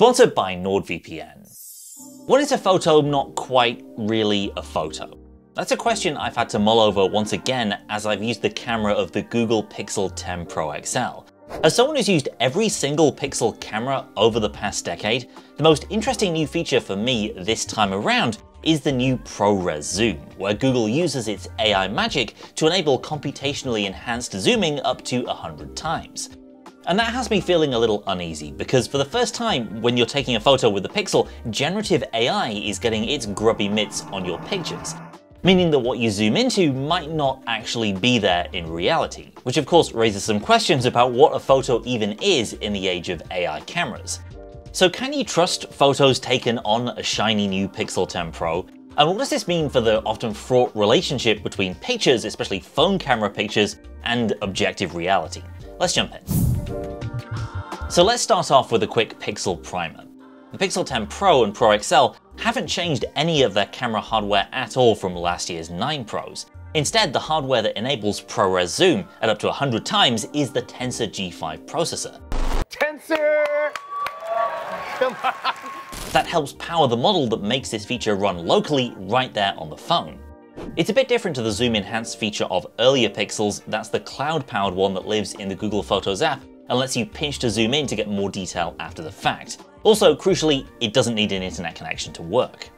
Sponsored by NordVPN. What is a photo not quite really a photo? That's a question I've had to mull over once again as I've used the camera of the Google Pixel 10 Pro XL. As someone who's used every single Pixel camera over the past decade, the most interesting new feature for me this time around is the new Pro Res Zoom, where Google uses its AI magic to enable computationally enhanced zooming up to 100 times. And that has me feeling a little uneasy, because for the first time when you're taking a photo with the Pixel, generative AI is getting its grubby mitts on your pictures, meaning that what you zoom into might not actually be there in reality, which of course raises some questions about what a photo even is in the age of AI cameras. So can you trust photos taken on a shiny new Pixel 10 Pro? And what does this mean for the often fraught relationship between pictures, especially phone camera pictures, and objective reality? Let's jump in. So let's start off with a quick Pixel primer. The Pixel 10 Pro and Pro XL haven't changed any of their camera hardware at all from last year's 9 Pros. Instead, the hardware that enables ProRes Zoom at up to 100 times is the Tensor G5 processor. Tensor! Come on! That helps power the model that makes this feature run locally right there on the phone. It's a bit different to the Zoom Enhanced feature of earlier Pixels. That's the cloud-powered one that lives in the Google Photos app and lets you pinch to zoom in to get more detail after the fact. Also, crucially, it doesn't need an internet connection to work.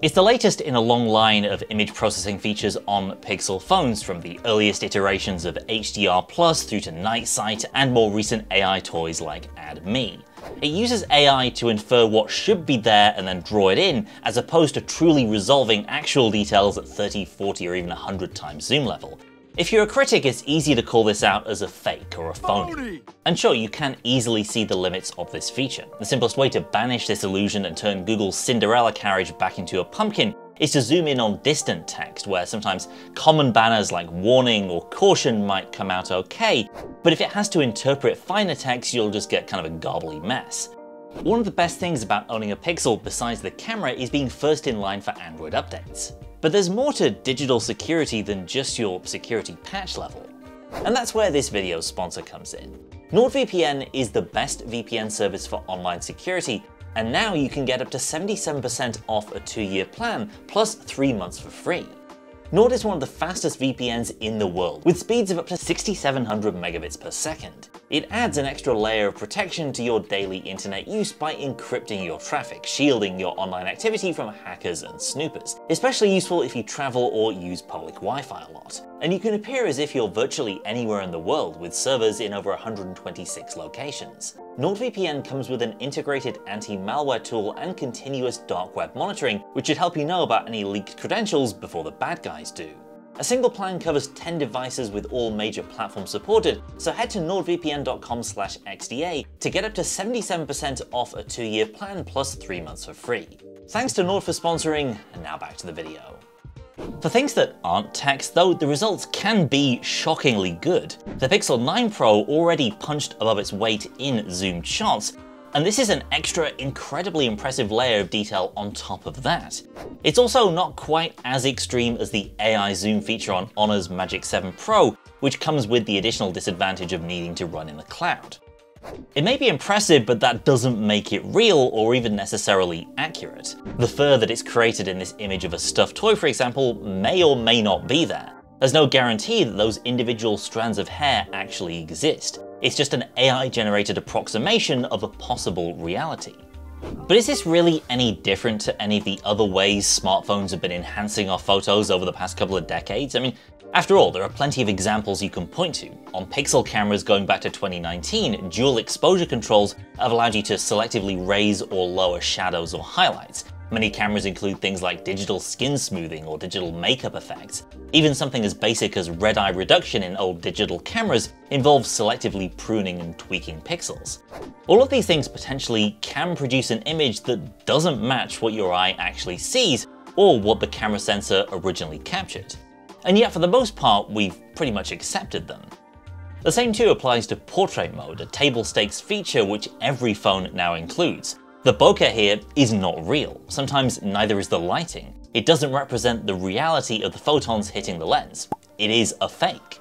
It's the latest in a long line of image processing features on Pixel phones, from the earliest iterations of HDR+ through to Night Sight and more recent AI toys like Add Me. It uses AI to infer what should be there and then draw it in, as opposed to truly resolving actual details at 30, 40 or even 100 times zoom level. If you're a critic, it's easy to call this out as a fake or a phony. And sure, you can easily see the limits of this feature. The simplest way to banish this illusion and turn Google's Cinderella carriage back into a pumpkin is to zoom in on distant text, where sometimes common banners like warning or caution might come out okay, but if it has to interpret finer text, you'll just get kind of a gobbly mess. One of the best things about owning a Pixel, besides the camera, is being first in line for Android updates. But there's more to digital security than just your security patch level. And that's where this video's sponsor comes in. NordVPN is the best VPN service for online security, and now you can get up to 77% off a 2-year plan, plus 3 months for free. Nord is one of the fastest VPNs in the world, with speeds of up to 6,700 megabits per second. It adds an extra layer of protection to your daily internet use by encrypting your traffic, shielding your online activity from hackers and snoopers. Especially useful if you travel or use public Wi-Fi a lot. And you can appear as if you're virtually anywhere in the world, with servers in over 126 locations. NordVPN comes with an integrated anti-malware tool and continuous dark web monitoring, which should help you know about any leaked credentials before the bad guys do. A single plan covers 10 devices with all major platforms supported, so head to nordvpn.com/XDA to get up to 77% off a 2-year plan plus 3 months for free. Thanks to Nord for sponsoring, and now back to the video. For things that aren't text though, the results can be shockingly good. The Pixel 9 Pro already punched above its weight in zoomed shots, and this is an extra incredibly impressive layer of detail on top of that. It's also not quite as extreme as the AI zoom feature on Honor's Magic 7 Pro, which comes with the additional disadvantage of needing to run in the cloud. It may be impressive, but that doesn't make it real or even necessarily accurate. The fur that is created in this image of a stuffed toy, for example, may or may not be there. There's no guarantee that those individual strands of hair actually exist. It's just an AI-generated approximation of a possible reality. But is this really any different to any of the other ways smartphones have been enhancing our photos over the past couple of decades? I mean, after all, there are plenty of examples you can point to. On Pixel cameras going back to 2019, dual exposure controls have allowed you to selectively raise or lower shadows or highlights. Many cameras include things like digital skin smoothing or digital makeup effects. Even something as basic as red eye reduction in old digital cameras involves selectively pruning and tweaking pixels. All of these things potentially can produce an image that doesn't match what your eye actually sees or what the camera sensor originally captured. And yet for the most part, we've pretty much accepted them. The same too applies to portrait mode, a table stakes feature which every phone now includes. The bokeh here is not real. Sometimes neither is the lighting. It doesn't represent the reality of the photons hitting the lens. It is a fake.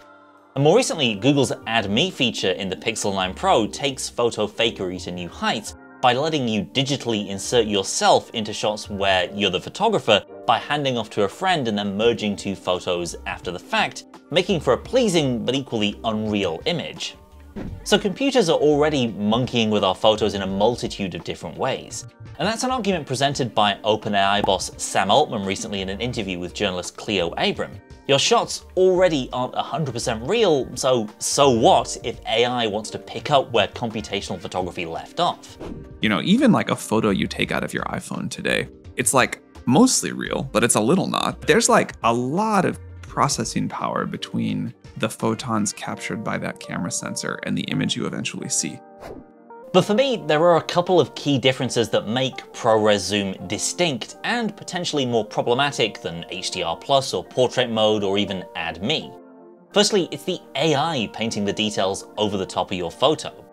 And more recently, Google's Add Me feature in the Pixel 9 Pro takes photo fakery to new heights by letting you digitally insert yourself into shots where you're the photographer by handing off to a friend and then merging two photos after the fact, making for a pleasing but equally unreal image. So computers are already monkeying with our photos in a multitude of different ways. And that's an argument presented by OpenAI boss Sam Altman recently in an interview with journalist Cleo Abram. Your shots already aren't 100% real, so what if AI wants to pick up where computational photography left off? You know, even like a photo you take out of your iPhone today, it's like mostly real, but it's a little not. There's like a lot of processing power between the photons captured by that camera sensor and the image you eventually see. But for me, there are a couple of key differences that make ProRes Zoom distinct and potentially more problematic than HDR+ or portrait mode or even Add Me. Firstly, it's the AI painting the details over the top of your photo.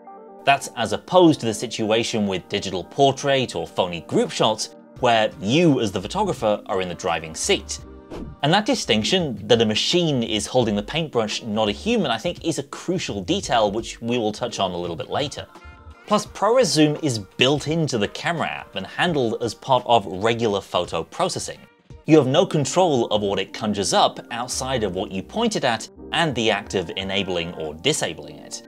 That's as opposed to the situation with digital portrait or phony group shots where you as the photographer are in the driving seat. And that distinction, that a machine is holding the paintbrush, not a human, I think is a crucial detail which we will touch on a little bit later. Plus, ProRes Zoom is built into the camera app and handled as part of regular photo processing. You have no control of what it conjures up outside of what you pointed at and the act of enabling or disabling it.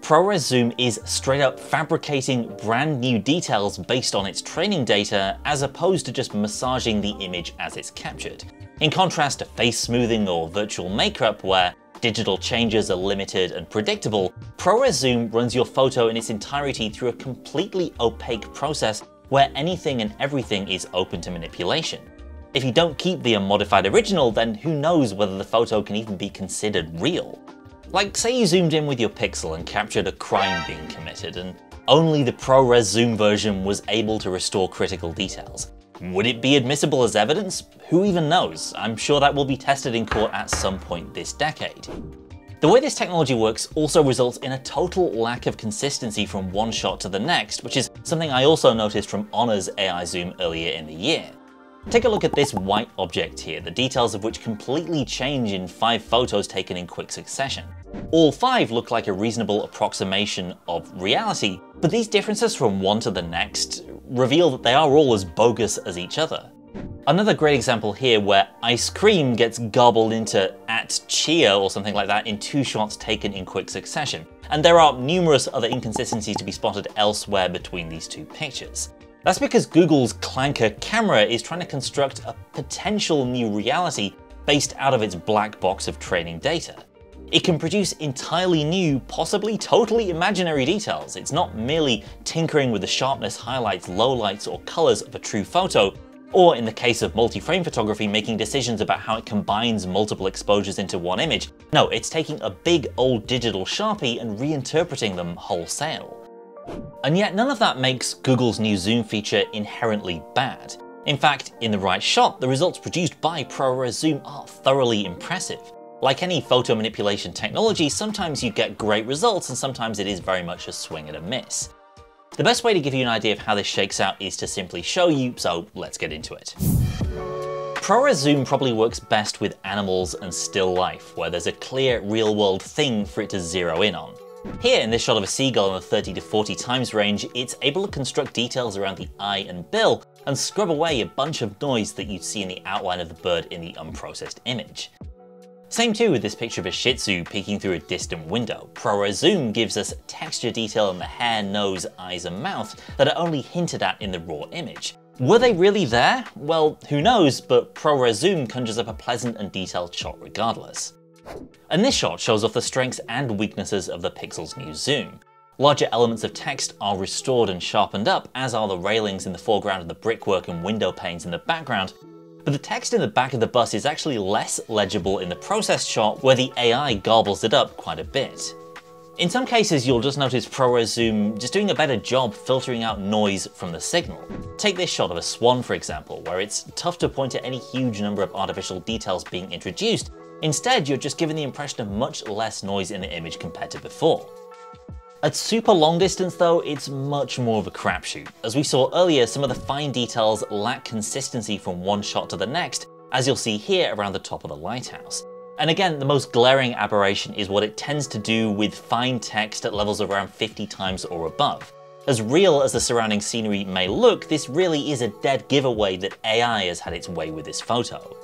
ProRes Zoom is straight up fabricating brand new details based on its training data as opposed to just massaging the image as it's captured. In contrast to face smoothing or virtual makeup where digital changes are limited and predictable, ProRes Zoom runs your photo in its entirety through a completely opaque process where anything and everything is open to manipulation. If you don't keep the unmodified original, then who knows whether the photo can even be considered real. Like say you zoomed in with your Pixel and captured a crime being committed and only the ProRes Zoom version was able to restore critical details. Would it be admissible as evidence? Who even knows? I'm sure that will be tested in court at some point this decade. The way this technology works also results in a total lack of consistency from one shot to the next, which is something I also noticed from Honor's AI Zoom earlier in the year. Take a look at this white object here, the details of which completely change in 5 photos taken in quick succession. All 5 look like a reasonable approximation of reality, but these differences from one to the next reveal that they are all as bogus as each other. Another great example here where ice cream gets garbled into at chia or something like that in 2 shots taken in quick succession. And there are numerous other inconsistencies to be spotted elsewhere between these 2 pictures. That's because Google's Clanker camera is trying to construct a potential new reality based out of its black box of training data. It can produce entirely new, possibly totally imaginary details. It's not merely tinkering with the sharpness, highlights, lowlights, or colors of a true photo, or in the case of multi-frame photography, making decisions about how it combines multiple exposures into one image. No, it's taking a big old digital Sharpie and reinterpreting them wholesale. And yet none of that makes Google's new Zoom feature inherently bad. In fact, in the right shot, the results produced by ProRes Zoom are thoroughly impressive. Like any photo manipulation technology, sometimes you get great results and sometimes it is very much a swing and a miss. The best way to give you an idea of how this shakes out is to simply show you, so let's get into it. ProRes Zoom probably works best with animals and still life, where there's a clear real-world thing for it to zero in on. Here, in this shot of a seagull in the 30 to 40 times range, it's able to construct details around the eye and bill and scrub away a bunch of noise that you'd see in the outline of the bird in the unprocessed image. Same too with this picture of a Shih Tzu peeking through a distant window. ProRes Zoom gives us texture detail in the hair, nose, eyes, and mouth that are only hinted at in the raw image. Were they really there? Well, who knows, but ProRes Zoom conjures up a pleasant and detailed shot regardless. And this shot shows off the strengths and weaknesses of the Pixel's new Zoom. Larger elements of text are restored and sharpened up, as are the railings in the foreground and the brickwork and window panes in the background, but the text in the back of the bus is actually less legible in the processed shot where the AI garbles it up quite a bit. In some cases, you'll just notice ProRes Zoom just doing a better job filtering out noise from the signal. Take this shot of a swan, for example, where it's tough to point at any huge number of artificial details being introduced. Instead, you're just given the impression of much less noise in the image compared to before. At super long distance though, it's much more of a crapshoot. As we saw earlier, some of the fine details lack consistency from one shot to the next, as you'll see here around the top of the lighthouse. And again, the most glaring aberration is what it tends to do with fine text at levels around 50 times or above. As real as the surrounding scenery may look, this really is a dead giveaway that AI has had its way with this photo.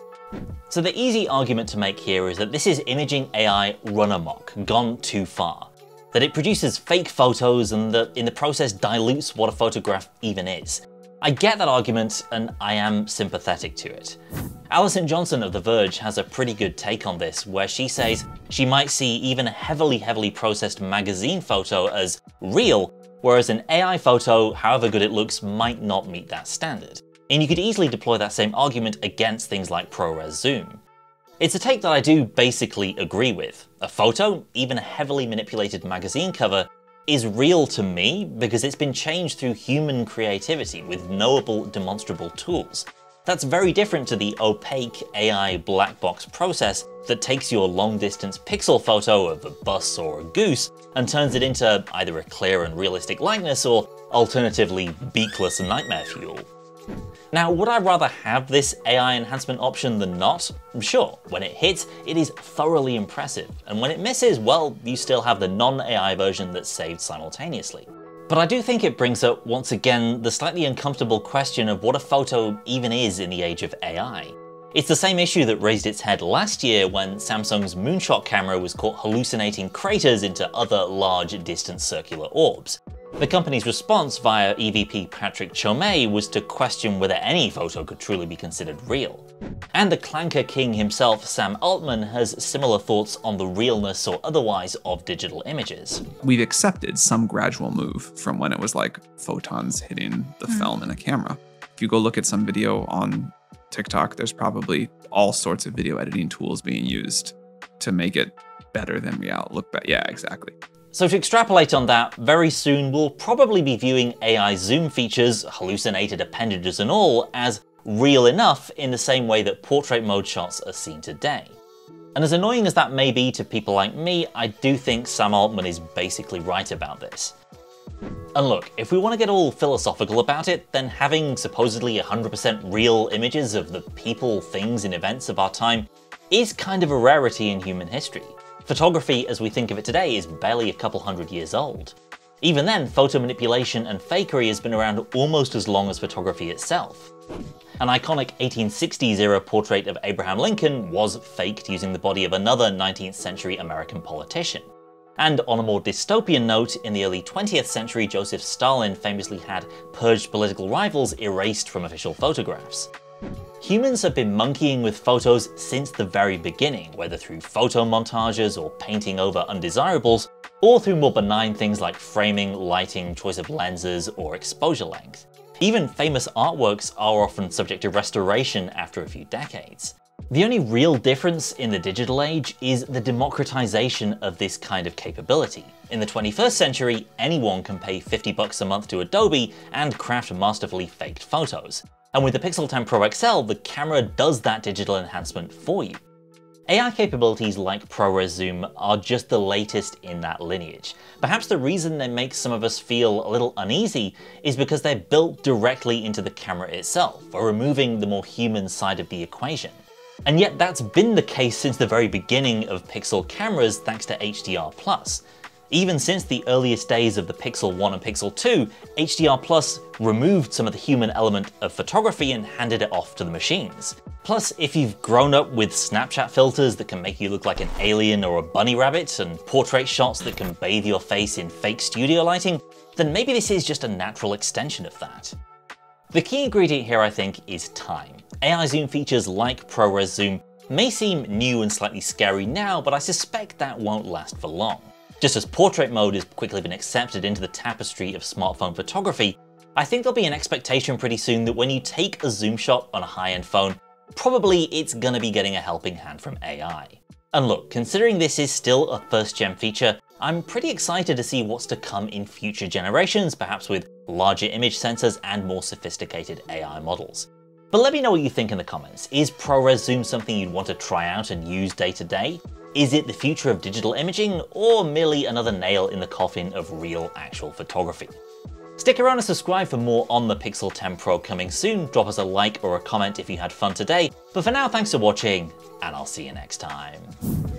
So the easy argument to make here is that this is imaging AI run amok, gone too far. That it produces fake photos and that in the process dilutes what a photograph even is. I get that argument and I am sympathetic to it. Allison Johnson of The Verge has a pretty good take on this, where she says she might see even a heavily processed magazine photo as real, whereas an AI photo, however good it looks, might not meet that standard. And you could easily deploy that same argument against things like Pro Res Zoom. It's a take that I do basically agree with. A photo, even a heavily manipulated magazine cover, is real to me because it's been changed through human creativity with knowable, demonstrable tools. That's very different to the opaque AI black box process that takes your long-distance pixel photo of a bus or a goose and turns it into either a clear and realistic likeness or, alternatively, beakless nightmare fuel. Now, would I rather have this AI enhancement option than not? Sure, when it hits, it is thoroughly impressive, and when it misses, well, you still have the non-AI version that's saved simultaneously. But I do think it brings up, once again, the slightly uncomfortable question of what a photo even is in the age of AI. It's the same issue that raised its head last year when Samsung's moonshot camera was caught hallucinating craters into other large, distant circular orbs. The company's response via EVP Patrick Chomet was to question whether any photo could truly be considered real. And the clanker king himself, Sam Altman, has similar thoughts on the realness or otherwise of digital images. We've accepted some gradual move from when it was like photons hitting the film in a camera. If you go look at some video on TikTok, there's probably all sorts of video editing tools being used to make it better than reality. Look better. Yeah, exactly. So to extrapolate on that, very soon we'll probably be viewing AI zoom features, hallucinated appendages and all, as real enough in the same way that portrait mode shots are seen today. And as annoying as that may be to people like me, I do think Sam Altman is basically right about this. And look, if we want to get all philosophical about it, then having supposedly 100% real images of the people, things and events of our time is kind of a rarity in human history. Photography, as we think of it today, is barely a couple hundred years old. Even then, photo manipulation and fakery has been around almost as long as photography itself. An iconic 1860s-era portrait of Abraham Lincoln was faked using the body of another 19th century American politician. And on a more dystopian note, in the early 20th century, Joseph Stalin famously had purged political rivals erased from official photographs. Humans have been monkeying with photos since the very beginning, whether through photo montages or painting over undesirables, or through more benign things like framing, lighting, choice of lenses, or exposure length. Even famous artworks are often subject to restoration after a few decades. The only real difference in the digital age is the democratization of this kind of capability. In the 21st century, anyone can pay $50 a month to Adobe and craft masterfully faked photos. And with the Pixel 10 Pro XL, the camera does that digital enhancement for you. AI capabilities like ProRes Zoom are just the latest in that lineage. Perhaps the reason they make some of us feel a little uneasy is because they're built directly into the camera itself, or removing the more human side of the equation. And yet that's been the case since the very beginning of Pixel cameras thanks to HDR+. Even since the earliest days of the Pixel 1 and Pixel 2, HDR+ removed some of the human element of photography and handed it off to the machines. Plus, if you've grown up with Snapchat filters that can make you look like an alien or a bunny rabbit, and portrait shots that can bathe your face in fake studio lighting, then maybe this is just a natural extension of that. The key ingredient here, I think, is time. AI zoom features like ProRes Zoom may seem new and slightly scary now, but I suspect that won't last for long. Just as portrait mode has quickly been accepted into the tapestry of smartphone photography, I think there'll be an expectation pretty soon that when you take a zoom shot on a high-end phone, probably it's gonna be getting a helping hand from AI. And look, considering this is still a first-gen feature, I'm pretty excited to see what's to come in future generations, perhaps with larger image sensors and more sophisticated AI models. But let me know what you think in the comments. Is ProRes Zoom something you'd want to try out and use day to day? Is it the future of digital imaging, or merely another nail in the coffin of real, actual photography? Stick around and subscribe for more on the Pixel 10 Pro coming soon. Drop us a like or a comment if you had fun today. But for now, thanks for watching, and I'll see you next time.